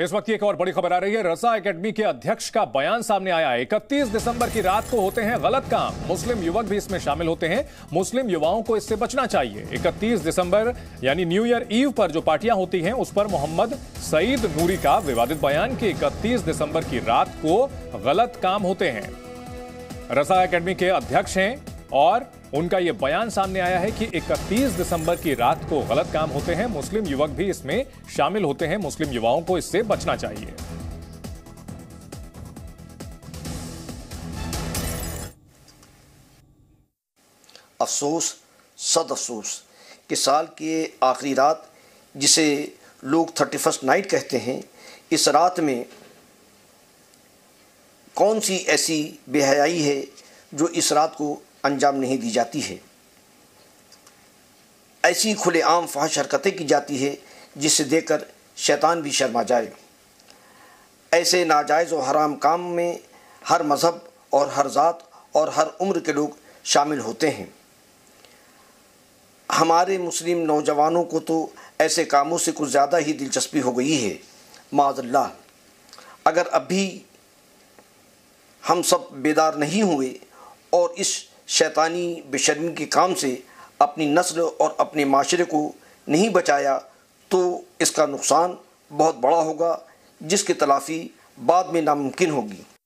इस वक्त एक और बड़ी खबर आ रही है। रसा एकेडमी के अध्यक्ष का बयान सामने आया है। 31 दिसंबर की रात को होते हैं गलत काम, मुस्लिम युवक भी इसमें शामिल होते हैं। मुस्लिम युवाओं को इससे बचना चाहिए। 31 दिसंबर यानी न्यू ईयर ईव पर जो पार्टियां होती हैं उस पर मोहम्मद सईद नूरी का विवादित बयान कि 31 दिसंबर की रात को गलत काम होते हैं। रसा एकेडमी के अध्यक्ष हैं और उनका यह बयान सामने आया है कि 31 दिसंबर की रात को गलत काम होते हैं, मुस्लिम युवक भी इसमें शामिल होते हैं, मुस्लिम युवाओं को इससे बचना चाहिए। अफसोस, सद अफसोस कि साल के आखिरी रात जिसे लोग 31st नाइट कहते हैं, इस रात में कौन सी ऐसी बेहयाई है जो इस रात को अंजाम नहीं दी जाती है। ऐसी खुलेआम फहश हरकतें की जाती है जिसे देखकर शैतान भी शर्मा जाए। ऐसे नाजायज़ और हराम काम में हर मज़हब और हर ज़ात और हर उम्र के लोग शामिल होते हैं। हमारे मुस्लिम नौजवानों को तो ऐसे कामों से कुछ ज़्यादा ही दिलचस्पी हो गई है। माज़अल्लाह, अगर अभी हम सब बेदार नहीं हुए और इस शैतानी बेशर्मी के काम से अपनी नस्ल और अपने माशरे को नहीं बचाया तो इसका नुकसान बहुत बड़ा होगा, जिसकी तलाफ़ी बाद में नामुमकिन होगी।